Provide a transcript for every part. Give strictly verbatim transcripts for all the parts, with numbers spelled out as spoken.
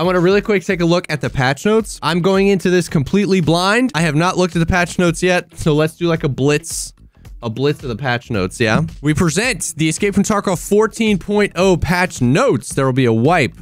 I want to really quick take a look at the patch notes. I'm going into this completely blind. I have not looked at the patch notes yet, so let's do like a blitz. A blitz of the patch notes, yeah? We present the Escape from Tarkov fourteen point oh patch notes. There will be a wipe.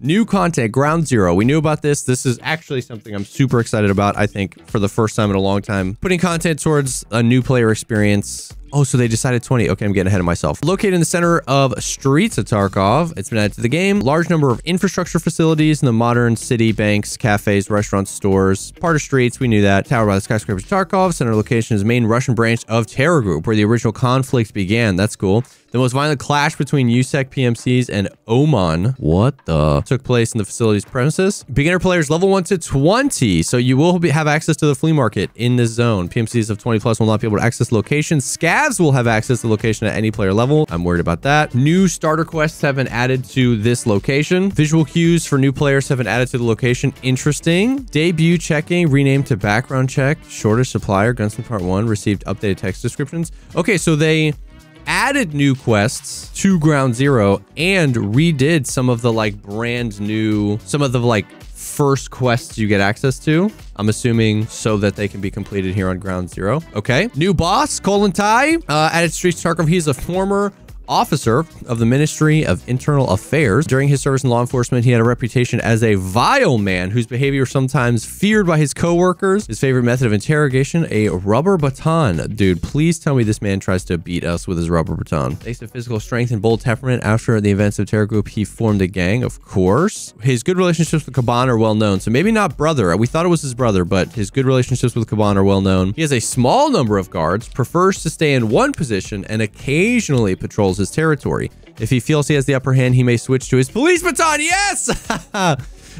New content, Ground Zero. We knew about this. This is actually something I'm super excited about, I think, for the first time in a long time. Putting content towards a new player experience. Oh, so they decided twenty. Okay, I'm getting ahead of myself. Located in the center of Streets of Tarkov. It's been added to the game. Large number of infrastructure facilities in the modern city, banks, cafes, restaurants, stores, part of streets. We knew that. Tower by the skyscrapers of Tarkov. Center location is main Russian branch of Terror Group, where the original conflict began. That's cool. The most violent clash between U S E C, P M Cs, and OMON. What the? Took place in the facility's premises. Beginner players level one to twenty. So you will be, have access to the flea market in this zone. P M Cs of twenty plus will not be able to access locations. Scavs will have access to location at any player level. I'm worried about that. New starter quests have been added to this location. Visual cues for new players have been added to the location. Interesting. Debut checking renamed to background check. Shorter supplier. Gunsmith part one received updated text descriptions. Okay, so they added new quests to Ground Zero and redid some of the like brand new, some of the like first quests you get access to, I'm assuming, so that they can be completed here on Ground Zero. Okay. New boss, Kolontai, uh, added Streets of Tarkov. He's a former officer of the Ministry of Internal Affairs. During his service in law enforcement, he had a reputation as a vile man whose behavior sometimes feared by his co-workers. His favorite method of interrogation, a rubber baton. Dude, please tell me this man tries to beat us with his rubber baton. Thanks to physical strength and bold temperament, after the events of Terror Group, he formed a gang, of course. His good relationships with Kaban are well known. So maybe not brother. We thought it was his brother, but his good relationships with Kaban are well known. He has a small number of guards, prefers to stay in one position, and occasionally patrols his territory. If he feels he has the upper hand, he may switch to his police baton. Yes!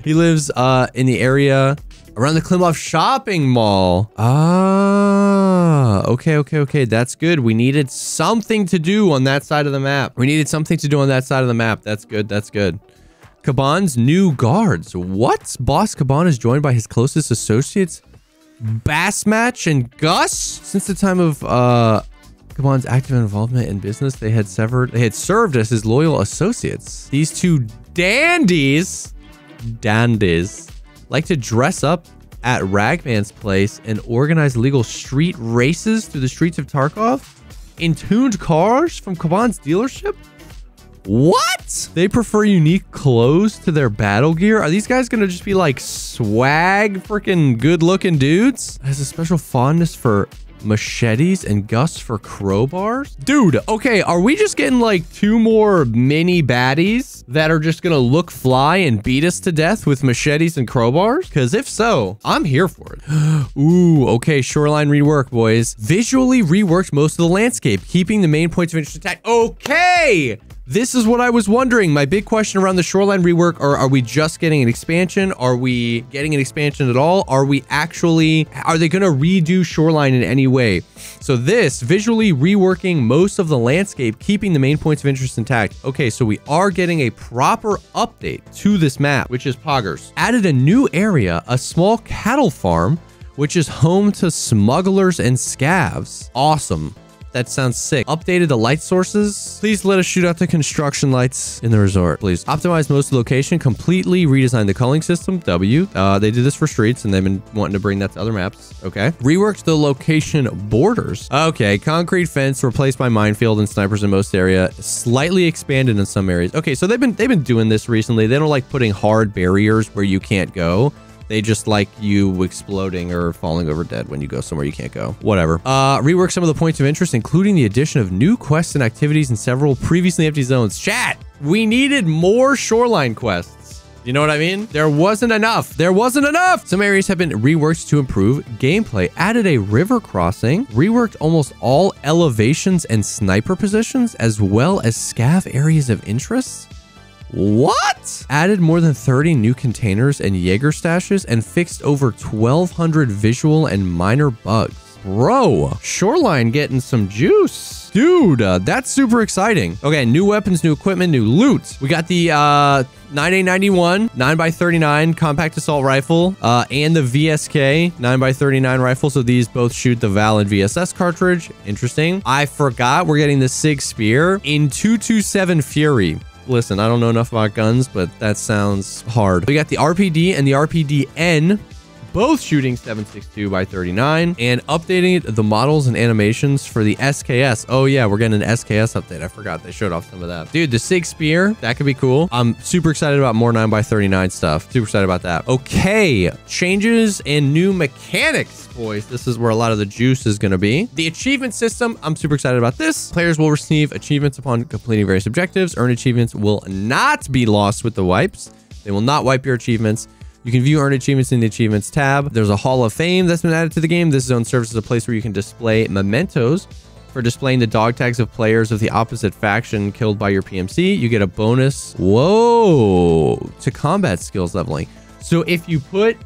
He lives uh, in the area around the Klimov shopping mall. Ah, okay, okay, okay. That's good. We needed something to do on that side of the map. We needed something to do on that side of the map. That's good. That's good. Kaban's new guards. What? Boss Kaban is joined by his closest associates, Bassmatch and Gus. Since the time of uh, Kaban's active involvement in business, they had severed, they had served as his loyal associates. These two dandies, dandies, like to dress up at Ragman's place and organize legal street races through the streets of Tarkov in tuned cars from Kaban's dealership. What? They prefer unique clothes to their battle gear? Are these guys gonna just be like swag, freaking good looking dudes? Has a special fondness for machetes and Gus for crowbars. Dude, okay, are we just getting like two more mini baddies that are just gonna look fly and beat us to death with machetes and crowbars? Because if so, I'm here for it. Ooh, okay, Shoreline rework, boys. Visually reworked most of the landscape, keeping the main points of interest intact. Okay! This is what I was wondering. My big question around the Shoreline rework are, are we just getting an expansion? Are we getting an expansion at all? Are we actually, are they gonna redo Shoreline in any way? So this, visually reworking most of the landscape, keeping the main points of interest intact. Okay, so we are getting a proper update to this map, which is poggers. Added a new area, a small cattle farm, which is home to smugglers and scavs. Awesome. That sounds sick. Updated the light sources. Please let us shoot out the construction lights in the resort, please. Optimize most of the location. Completely redesigned the culling system. W. Uh, they did this for streets and they've been wanting to bring that to other maps. Okay. Reworked the location borders. Okay. Concrete fence replaced by minefield and snipers in most area. Slightly expanded in some areas. Okay. So they've been, they've been doing this recently. They don't like putting hard barriers where you can't go. They just like you exploding or falling over dead when you go somewhere you can't go. Whatever. Uh, rework some of the points of interest, including the addition of new quests and activities in several previously empty zones. Chat, we needed more Shoreline quests. You know what I mean? There wasn't enough. There wasn't enough. Some areas have been reworked to improve gameplay. Added a river crossing. Reworked almost all elevations and sniper positions, as well as scav areas of interest. What? Added more than thirty new containers and Jaeger stashes and fixed over twelve hundred visual and minor bugs. Bro, Shoreline getting some juice. Dude, uh, that's super exciting. Okay, new weapons, new equipment, new loot. We got the uh, nine A ninety-one, nine by thirty-nine compact assault rifle, uh, and the V S K nine by thirty-nine rifle. So these both shoot the Val and V S S cartridge. Interesting. I forgot we're getting the Sig Spear in two twenty-seven Fury. listen, I don't know enough about guns, but that sounds hard. We got the R P D and the R P D N, both shooting seven sixty-two by thirty-nine, and updating the models and animations for the S K S. Oh yeah, we're getting an S K S update. I forgot they showed off some of that. Dude, the Sig Spear, that could be cool. I'm super excited about more nine by thirty-nine stuff. Super excited about that. Okay, changes and new mechanics, boys. This is where a lot of the juice is going to be. The achievement system, I'm super excited about this. Players will receive achievements upon completing various objectives. Earned achievements will not be lost with the wipes. They will not wipe your achievements. You can view earned achievements in the achievements tab. There's a Hall of Fame that's been added to the game. This zone serves as a place where you can display mementos. For displaying the dog tags of players of the opposite faction killed by your P M C, you get a bonus. Whoa, to combat skills leveling. So if you put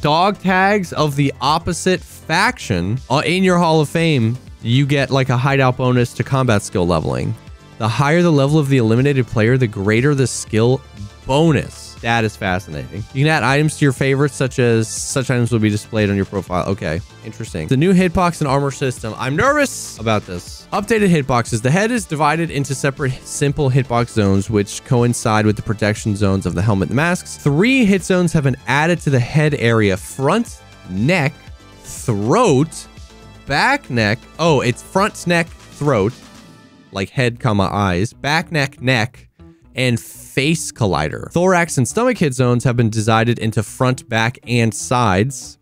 dog tags of the opposite faction in your Hall of Fame, you get like a hideout bonus to combat skill leveling. The higher the level of the eliminated player, the greater the skill bonus. That is fascinating. You can add items to your favorites, such as such items will be displayed on your profile. Okay, interesting. The new hitbox and armor system. I'm nervous about this. Updated hitboxes. The head is divided into separate simple hitbox zones, which coincide with the protection zones of the helmet and masks. Three hit zones have been added to the head area: front, neck, throat, back neck. Oh, it's front, neck, throat, like head, comma, eyes, back, neck, neck, and face collider. Thorax and stomach hit zones have been divided into front, back, and sides.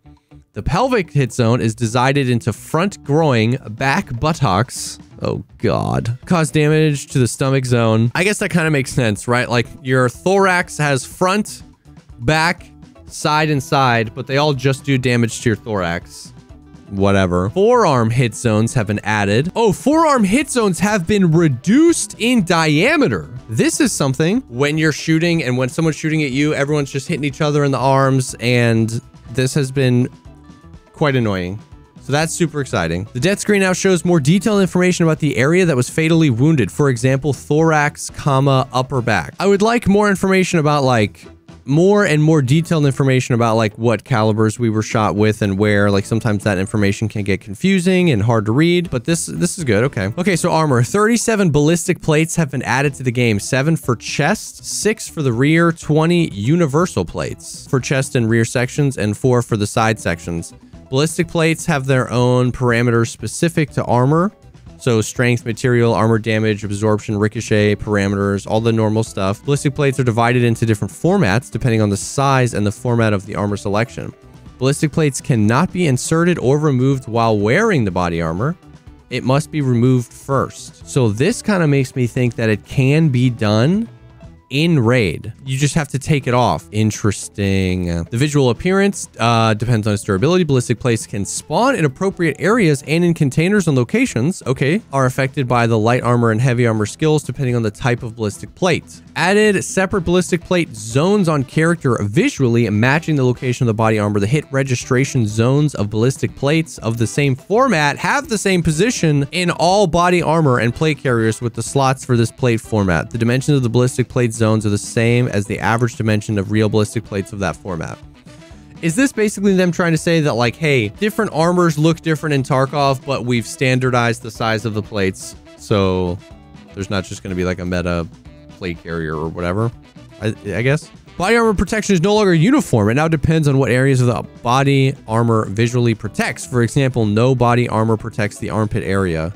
The pelvic hit zone is divided into front groin, back buttocks. Oh God. Cause damage to the stomach zone. I guess that kind of makes sense, right? Like your thorax has front, back, side, and side, but they all just do damage to your thorax. Whatever. Forearm hit zones have been added. Oh, forearm hit zones have been reduced in diameter. This is something. When you're shooting and when someone's shooting at you, everyone's just hitting each other in the arms, and this has been quite annoying. So that's super exciting. The death screen now shows more detailed information about the area that was fatally wounded. For example, thorax, comma, upper back. I would like more information about like more and more detailed information about like what calibers we were shot with and where. Like sometimes that information can get confusing and hard to read, but this this is good. Okay. Okay, so armor. thirty-seven ballistic plates have been added to the game. Seven for chest, six for the rear, twenty universal plates for chest and rear sections, and four for the side sections. Ballistic plates have their own parameters specific to armor. So strength, material, armor damage, absorption, ricochet, parameters, all the normal stuff. Ballistic plates are divided into different formats depending on the size and the format of the armor selection. Ballistic plates cannot be inserted or removed while wearing the body armor. It must be removed first. So this kind of makes me think that it can be done in raid. You just have to take it off. Interesting. The visual appearance uh, depends on its durability. Ballistic plates can spawn in appropriate areas and in containers and locations. Okay. Are affected by the light armor and heavy armor skills depending on the type of ballistic plate. Added separate ballistic plate zones on character visually matching the location of the body armor. The hit registration zones of ballistic plates of the same format have the same position in all body armor and plate carriers with the slots for this plate format. The dimensions of the ballistic plate zones are the same as the average dimension of real ballistic plates of that format. Is this basically them trying to say that like, hey, different armors look different in Tarkov, but we've standardized the size of the plates, so there's not just going to be like a meta plate carrier or whatever? I, I guess. Body armor protection is no longer uniform. It now depends on what areas of the body armor visually protects. For example, no body armor protects the armpit area.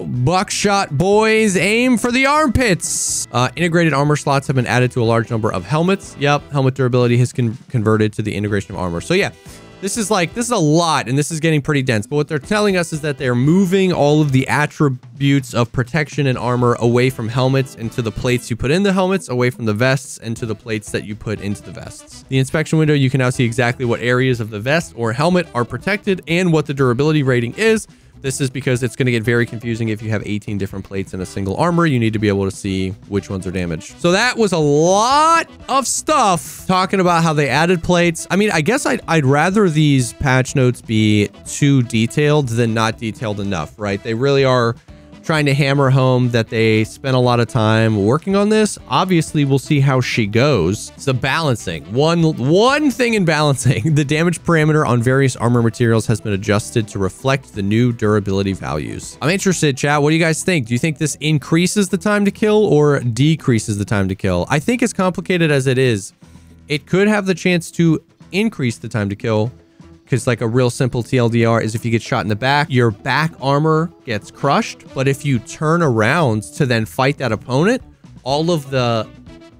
Buckshot boys, aim for the armpits. Uh, integrated armor slots have been added to a large number of helmets. Yep, helmet durability has con converted to the integration of armor. So yeah, this is like, this is a lot and this is getting pretty dense. But what they're telling us is that they're moving all of the attributes of protection and armor away from helmets and to the plates you put in the helmets, away from the vests and to the plates that you put into the vests. The inspection window, you can now see exactly what areas of the vest or helmet are protected and what the durability rating is. This is because it's going to get very confusing if you have eighteen different plates in a single armor. You need to be able to see which ones are damaged. So that was a lot of stuff talking about how they added plates. I mean, I guess I'd, I'd rather these patch notes be too detailed than not detailed enough, right? They really are trying to hammer home that they spent a lot of time working on this. Obviously, we'll see how she goes. It's the balancing. One, one thing in balancing. The damage parameter on various armor materials has been adjusted to reflect the new durability values. I'm interested, chat. What do you guys think? Do you think this increases the time to kill or decreases the time to kill? I think as complicated as it is, it could have the chance to increase the time to kill. Because like a real simple T L D R is if you get shot in the back, your back armor gets crushed. But if you turn around to then fight that opponent, all of the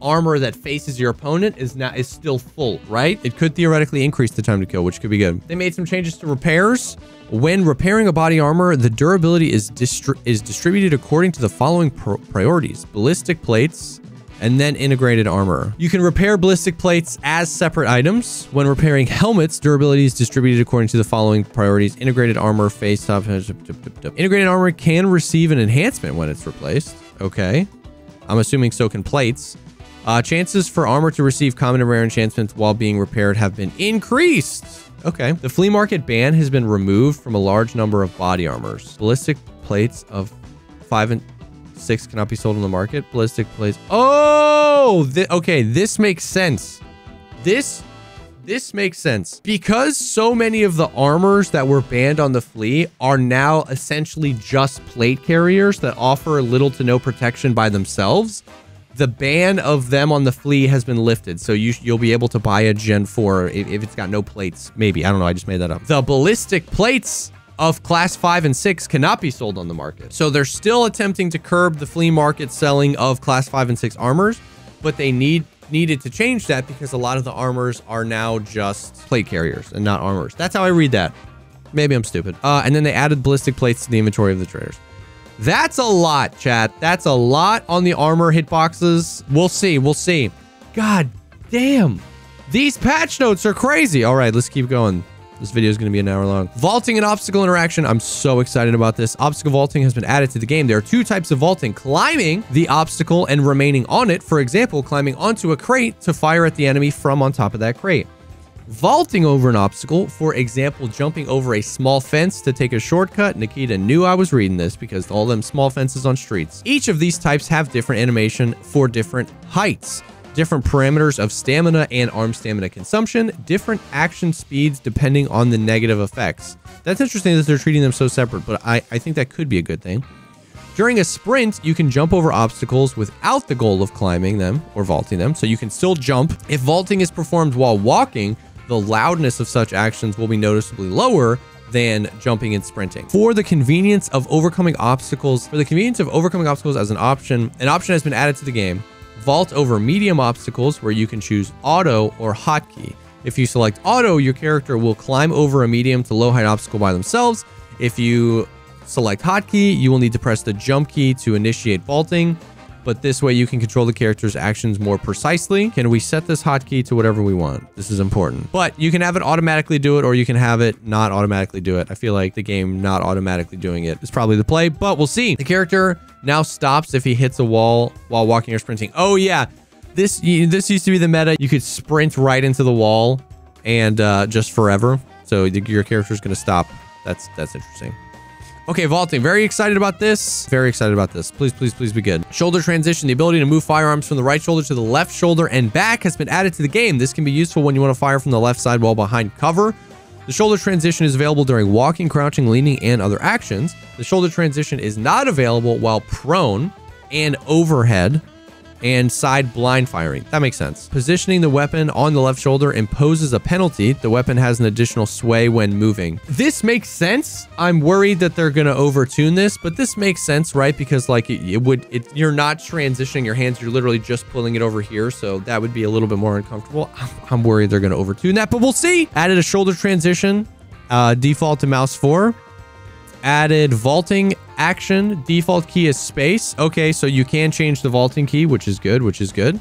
armor that faces your opponent is not is still full, right? It could theoretically increase the time to kill, which could be good. They made some changes to repairs. When repairing a body armor, the durability is, distri is distributed according to the following pr priorities. Ballistic plates, and then integrated armor. You can repair ballistic plates as separate items. When repairing helmets, durability is distributed according to the following priorities. Integrated armor, face top. Integrated armor can receive an enhancement when it's replaced. Okay. I'm assuming so can plates. Uh, chances for armor to receive common and rare enchantments while being repaired have been increased. Okay. The flea market ban has been removed from a large number of body armors. Ballistic plates of five and... six cannot be sold on the market. Ballistic plates. Oh, th okay. This makes sense. This, this makes sense because so many of the armors that were banned on the flea are now essentially just plate carriers that offer little to no protection by themselves. The ban of them on the flea has been lifted. So you, you'll be able to buy a Gen four if, if it's got no plates. Maybe. I don't know. I just made that up. The ballistic plates of class five and six cannot be sold on the market. So they're still attempting to curb the flea market selling of class five and six armors, but they need needed to change that because a lot of the armors are now just plate carriers and not armors. That's how I read that. Maybe I'm stupid. Uh, and then they added ballistic plates to the inventory of the traders. That's a lot, chat. That's a lot on the armor hitboxes. We'll see, we'll see. God damn. These patch notes are crazy. All right, let's keep going. This video is going to be an hour long. Vaulting and obstacle interaction. I'm so excited about this. Obstacle vaulting has been added to the game. There are two types of vaulting. Climbing the obstacle and remaining on it. For example, climbing onto a crate to fire at the enemy from on top of that crate. Vaulting over an obstacle. For example, jumping over a small fence to take a shortcut. Nikita knew I was reading this because all them small fences on streets. Each of these types have different animation for different heights. Different parameters of stamina and arm stamina consumption, different action speeds depending on the negative effects. That's interesting that they're treating them so separate, but I, I think that could be a good thing. During a sprint, you can jump over obstacles without the goal of climbing them or vaulting them, so you can still jump. If vaulting is performed while walking, the loudness of such actions will be noticeably lower than jumping and sprinting. For the convenience of overcoming obstacles, for the convenience of overcoming obstacles as an option, an option has been added to the game. Vault over medium obstacles where you can choose auto or hotkey. If you select auto, your character will climb over a medium to low height obstacle by themselves. If you select hotkey, you will need to press the jump key to initiate vaulting, but this way you can control the character's actions more precisely. Can we set this hotkey to whatever we want? This is important, but you can have it automatically do it or you can have it not automatically do it. I feel like the game not automatically doing it is probably the play, but we'll see. The character now stops if he hits a wall while walking or sprinting. Oh yeah, this this used to be the meta. You could sprint right into the wall and uh, just forever. So your character's gonna stop. That's that's interesting. Okay, vaulting. Very excited about this. Very excited about this. Please, please, please be good. Shoulder transition. The ability to move firearms from the right shoulder to the left shoulder and back has been added to the game. This can be useful when you want to fire from the left side while behind cover. The shoulder transition is available during walking, crouching, leaning, and other actions. The shoulder transition is not available while prone and overhead and side blind firing. That makes sense. Positioning the weapon on the left shoulder imposes a penalty. The weapon has an additional sway when moving. This makes sense. I'm worried that they're going to overtune this, but this makes sense, right? Because like it, it would, it, you're not transitioning your hands. You're literally just pulling it over here. So that would be a little bit more uncomfortable. I'm, I'm worried they're going to overtune that, but we'll see. Added a shoulder transition, uh, default to mouse four. Added vaulting action. Default key is space. Okay, so you can change the vaulting key, which is good, which is good.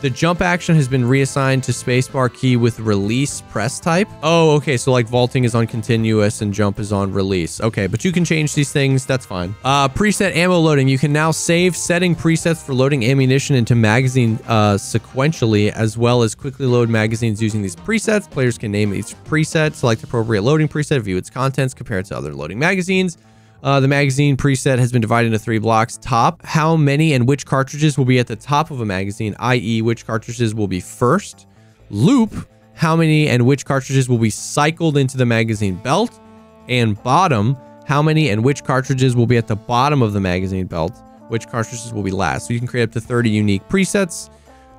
The jump action has been reassigned to spacebar key with release press type. Oh, okay, so like vaulting is on continuous and jump is on release. Okay, but you can change these things. That's fine. Uh, preset ammo loading. You can now save setting presets for loading ammunition into magazine uh, sequentially, as well as quickly load magazines using these presets. Players can name each preset, select appropriate loading preset, view its contents, compare it to other loading magazines. Uh, the magazine preset has been divided into three blocks. Top, how many and which cartridges will be at the top of a magazine, that is which cartridges will be first. Loop, how many and which cartridges will be cycled into the magazine belt. And bottom, how many and which cartridges will be at the bottom of the magazine belt, which cartridges will be last. So you can create up to thirty unique presets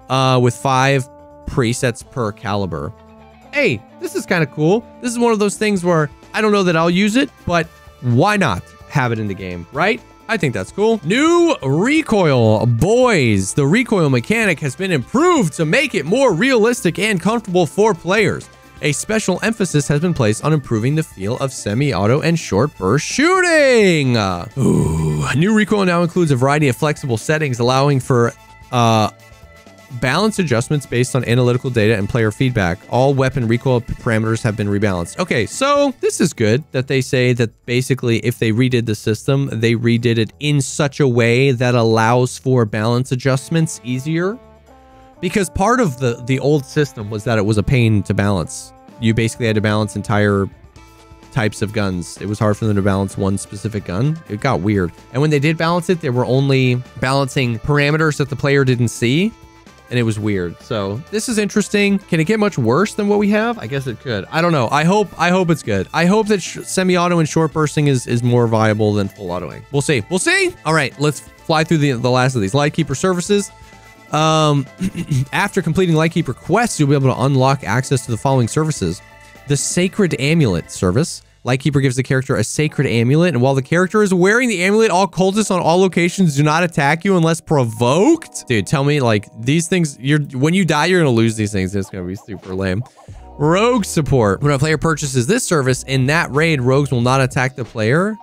uh, with five presets per caliber. Hey, this is kind of cool. This is one of those things where I don't know that I'll use it, but why not have it in the game, right? I think that's cool. New recoil, boys. The recoil mechanic has been improved to make it more realistic and comfortable for players. A special emphasis has been placed on improving the feel of semi-auto and short burst shooting. Ooh. New recoil now includes a variety of flexible settings, allowing for uh, balance adjustments based on analytical data and player feedback. All weapon recoil parameters have been rebalanced. Okay, so this is good that they say that basically if they redid the system, they redid it in such a way that allows for balance adjustments easier. Because part of the, the old system was that it was a pain to balance. You basically had to balance entire types of guns. It was hard for them to balance one specific gun. It got weird. And when they did balance it, they were only balancing parameters that the player didn't see. And it was weird. So this is interesting. Can it get much worse than what we have? I guess it could. I don't know. I hope I hope it's good. I hope that semi-auto and short bursting is, is more viable than full autoing. We'll see. We'll see. All right, let's fly through the, the last of these. Lightkeeper services. Um, after completing Lightkeeper quests, you'll be able to unlock access to the following services. The Sacred Amulet service. Lightkeeper gives the character a sacred amulet, and while the character is wearing the amulet, all cultists on all locations do not attack you unless provoked. Dude, tell me, like, these things, you're when you die, you're gonna lose these things. It's gonna be super lame. Rogue support. When a player purchases this service, in that raid, rogues will not attack the player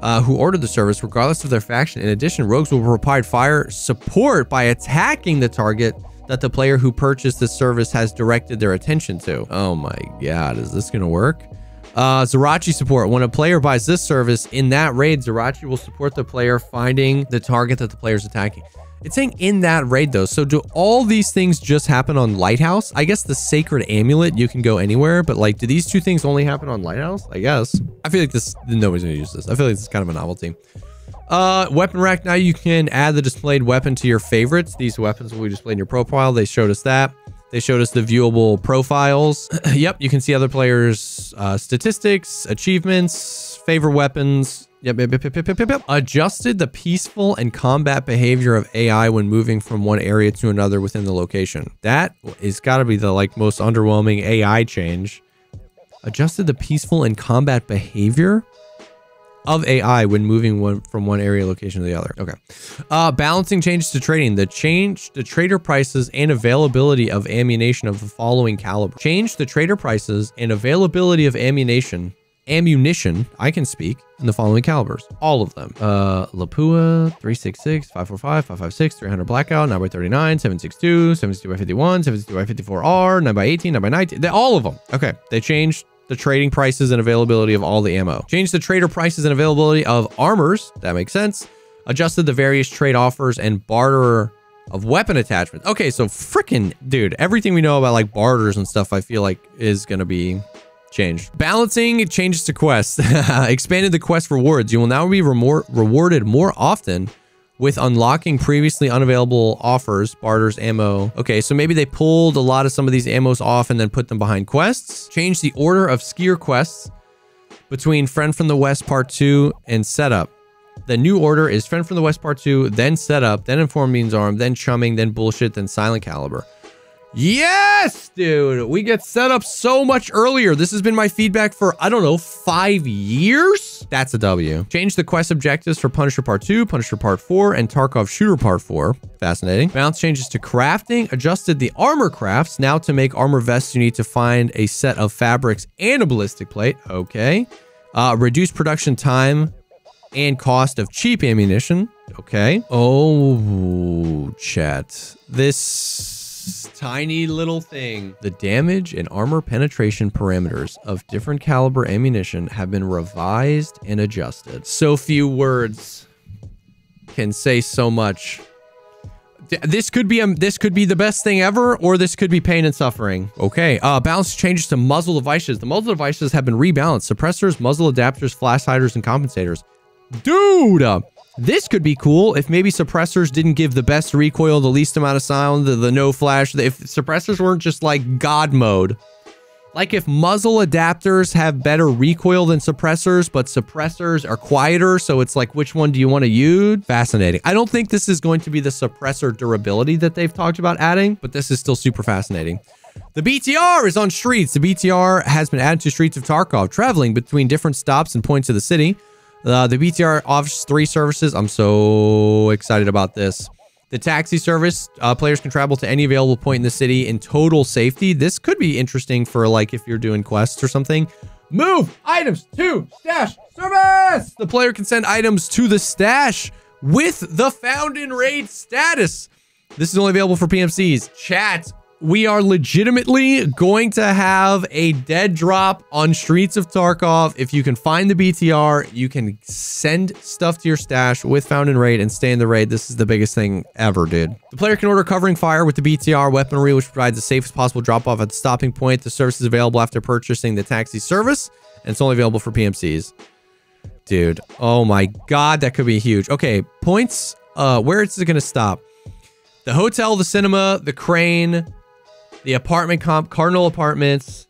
Uh, who ordered the service, regardless of their faction. In addition, rogues will provide fire support by attacking the target that the player who purchased this service has directed their attention to. Oh my god, is this gonna work? Uh, Zarachi support. When a player buys this service, in that raid, Zarachi will support the player finding the target that the player's attacking. It's saying in that raid, though. So do all these things just happen on Lighthouse? I guess the Sacred Amulet, you can go anywhere, but like, do these two things only happen on Lighthouse? I guess. I feel like this, nobody's gonna use this. I feel like this is kind of a novelty. Uh, weapon rack. Now you can add the displayed weapon to your favorites. These weapons will be displayed in your profile. They showed us that. They showed us the viewable profiles. Yep, you can see other players' uh, statistics, achievements, favorite weapons. Yep, yep, yep, yep, yep, yep. Adjusted the peaceful and combat behavior of A I when moving from one area to another within the location. That is got to be the like most underwhelming A I change. Adjusted the peaceful and combat behavior of A I when moving one from one area location to the other. Okay. Uh, balancing changes to trading. The change the trader prices and availability of ammunition of the following caliber. Change the trader prices and availability of ammunition. ammunition I can speak in the following calibers, all of them. uh Lapua, three sixty-six, five forty-five, five fifty-six, three hundred blackout, nine by thirty-nine, seven sixty-two, seventy-two by fifty-one, seventy-two by fifty-four R, nine by eighteen, nine by nineteen, they, all of them. Okay, they changed the trading prices and availability of all the ammo. Changed the trader prices and availability of armors. That makes sense. Adjusted the various trade offers and barter of weapon attachments. Okay, so freaking dude, everything we know about like barters and stuff I feel like is gonna be changed. Balancing, it changes to quests. Expanded the quest rewards. You will now be rewarded more often with unlocking previously unavailable offers, barters, ammo. Okay, so maybe they pulled a lot of some of these ammos off and then put them behind quests. Change the order of Skier quests between Friend from the West Part two and Setup. The new order is Friend from the West Part two, then Setup, then Informed Means Arm, then Chumming, then Bullshit, then Silent Caliber. Yes, dude, we get set up so much earlier. This has been my feedback for, I don't know, five years? That's a W. Change the quest objectives for Punisher Part two, Punisher Part four, and Tarkov Shooter Part four. Fascinating. Balance changes to crafting. Adjusted the armor crafts. Now to make armor vests, you need to find a set of fabrics and a ballistic plate. Okay. Uh, reduce production time and cost of cheap ammunition. Okay. Oh, chat. This tiny little thing. The damage and armor penetration parameters of different caliber ammunition have been revised and adjusted. So few words can say so much. This could be a, this could be the best thing ever, or this could be pain and suffering. Okay, uh, balance changes to muzzle devices. The muzzle devices have been rebalanced. Suppressors, muzzle adapters, flash hiders, and compensators. Dude! This could be cool if maybe suppressors didn't give the best recoil, the least amount of sound, the, the no flash. If suppressors weren't just like God mode. Like if muzzle adapters have better recoil than suppressors, but suppressors are quieter. So it's like, which one do you want to use? Fascinating. I don't think this is going to be the suppressor durability that they've talked about adding, but this is still super fascinating. The B T R is on streets. The B T R has been added to Streets of Tarkov, traveling between different stops and points of the city. Uh, the B T R offers three services. I'm so excited about this. The taxi service, uh, players can travel to any available point in the city in total safety. This could be interesting for like if you're doing quests or something. Move items to stash service. The player can send items to the stash with the found in raid status. This is only available for P M Cs. Chat, we are legitimately going to have a dead drop on Streets of Tarkov. If you can find the B T R, you can send stuff to your stash with found in raid and stay in the raid. This is the biggest thing ever, dude. The player can order covering fire with the B T R weaponry, which provides the safest possible drop off at the stopping point. The service is available after purchasing the taxi service, and it's only available for P M Cs. Dude, oh my God, that could be huge. Okay, points, uh, where is it gonna stop? The hotel, the cinema, the crane, the apartment comp, Cardinal Apartments,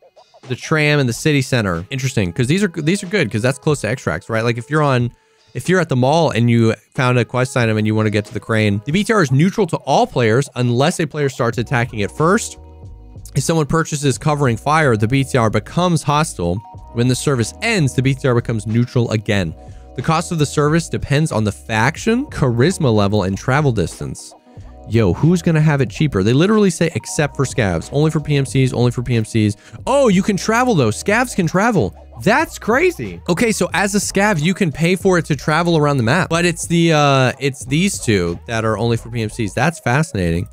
the tram, and the city center. Interesting, because these are these are good because that's close to extracts, right? Like if you're on, if you're at the mall and you found a quest item and you want to get to the crane, the B T R is neutral to all players unless a player starts attacking it first. If someone purchases covering fire, the B T R becomes hostile. When the service ends, the B T R becomes neutral again. The cost of the service depends on the faction, charisma level, and travel distance. Yo, who's gonna have it cheaper? They literally say, except for scavs, only for P M Cs, only for P M Cs. Oh, you can travel though. Scavs can travel. That's crazy. Okay, so as a scav, you can pay for it to travel around the map, but it's the uh, it's these two that are only for P M Cs. That's fascinating.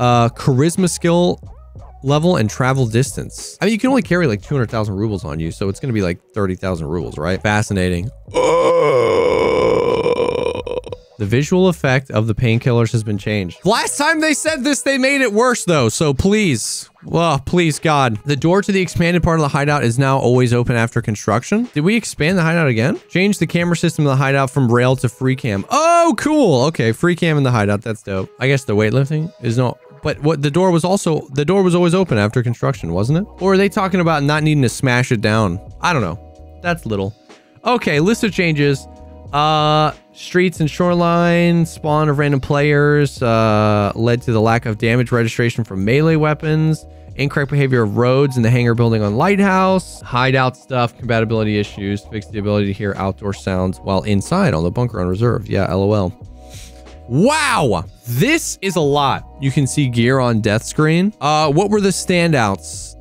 Uh, charisma skill level and travel distance. I mean, you can only carry like two hundred thousand rubles on you, so it's gonna be like thirty thousand rubles, right? Fascinating. The visual effect of the painkillers has been changed. Last time they said this, they made it worse though. So please, oh, please God. The door to the expanded part of the hideout is now always open after construction. Did we expand the hideout again? Change the camera system of the hideout from rail to free cam. Oh, cool. Okay, free cam in the hideout. That's dope. I guess the weightlifting is not, but what the door was also, the door was always open after construction, wasn't it? Or are they talking about not needing to smash it down? I don't know. That's little. Okay, list of changes. Uh, streets and shoreline, spawn of random players, uh, led to the lack of damage registration from melee weapons, incorrect behavior of roads in the hangar building on Lighthouse, hideout stuff, compatibility issues, fixed the ability to hear outdoor sounds while inside on the bunker on reserve. Yeah, LOL. Wow, this is a lot. You can see gear on death screen. Uh, what were the standouts?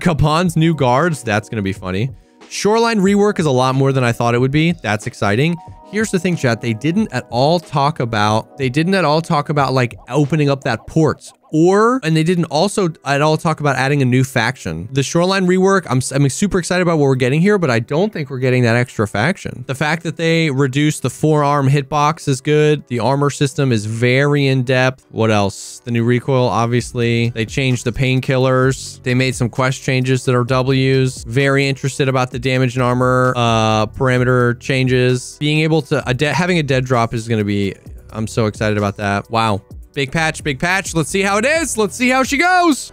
Kaban's new guards. That's going to be funny. Shoreline rework is a lot more than I thought it would be. That's exciting. Here's the thing, chat. They didn't at all talk about, they didn't at all talk about like opening up that port or, and they didn't also at all talk about adding a new faction. The Shoreline rework, I'm, I'm super excited about what we're getting here, but I don't think we're getting that extra faction. The fact that they reduced the forearm hitbox is good. The armor system is very in-depth. What else? The new recoil, obviously. They changed the painkillers. They made some quest changes that are Ws. Very interested about the damage and armor uh, parameter changes. Being able to, a de having a dead drop is gonna be, I'm so excited about that. Wow. Big patch, big patch. Let's see how it is. Let's see how she goes.